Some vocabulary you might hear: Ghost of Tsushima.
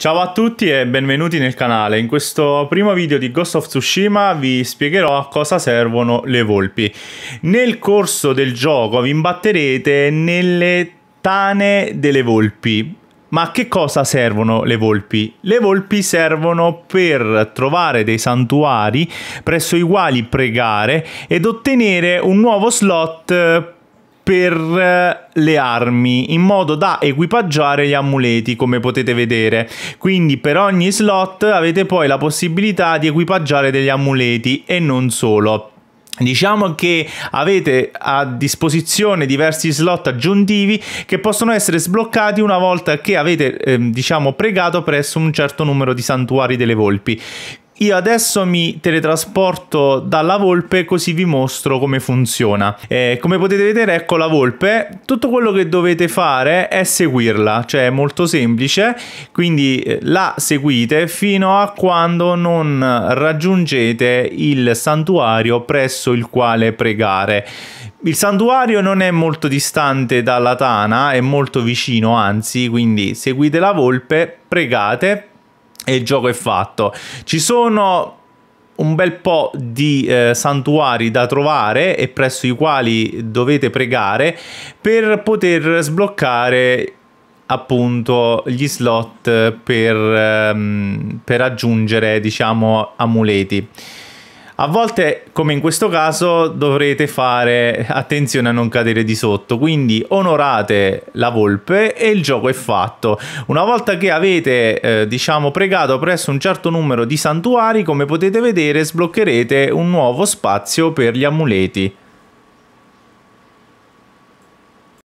Ciao a tutti e benvenuti nel canale. In questo primo video di Ghost of Tsushima vi spiegherò a cosa servono le volpi. Nel corso del gioco vi imbatterete nelle tane delle volpi. Ma a che cosa servono le volpi? Le volpi servono per trovare dei santuari presso i quali pregare ed ottenere un nuovo slot per le armi, in modo da equipaggiare gli amuleti, come potete vedere. Quindi per ogni slot avete poi la possibilità di equipaggiare degli amuleti e non solo. Diciamo che avete a disposizione diversi slot aggiuntivi che possono essere sbloccati una volta che avete pregato presso un certo numero di santuari delle volpi. Io adesso mi teletrasporto dalla volpe, così vi mostro come funziona. Come potete vedere, ecco la volpe. Tutto quello che dovete fare è seguirla, cioè è molto semplice. Quindi la seguite fino a quando non raggiungete il santuario presso il quale pregare. Il santuario non è molto distante dalla tana, è molto vicino anzi, quindi seguite la volpe, pregate e il gioco è fatto. Ci sono un bel po' di santuari da trovare e presso i quali dovete pregare per poter sbloccare appunto gli slot per aggiungere amuleti. A volte, come in questo caso, dovrete fare attenzione a non cadere di sotto, quindi onorate la volpe e il gioco è fatto. Una volta che avete, pregato presso un certo numero di santuari, come potete vedere, sbloccherete un nuovo spazio per gli amuleti.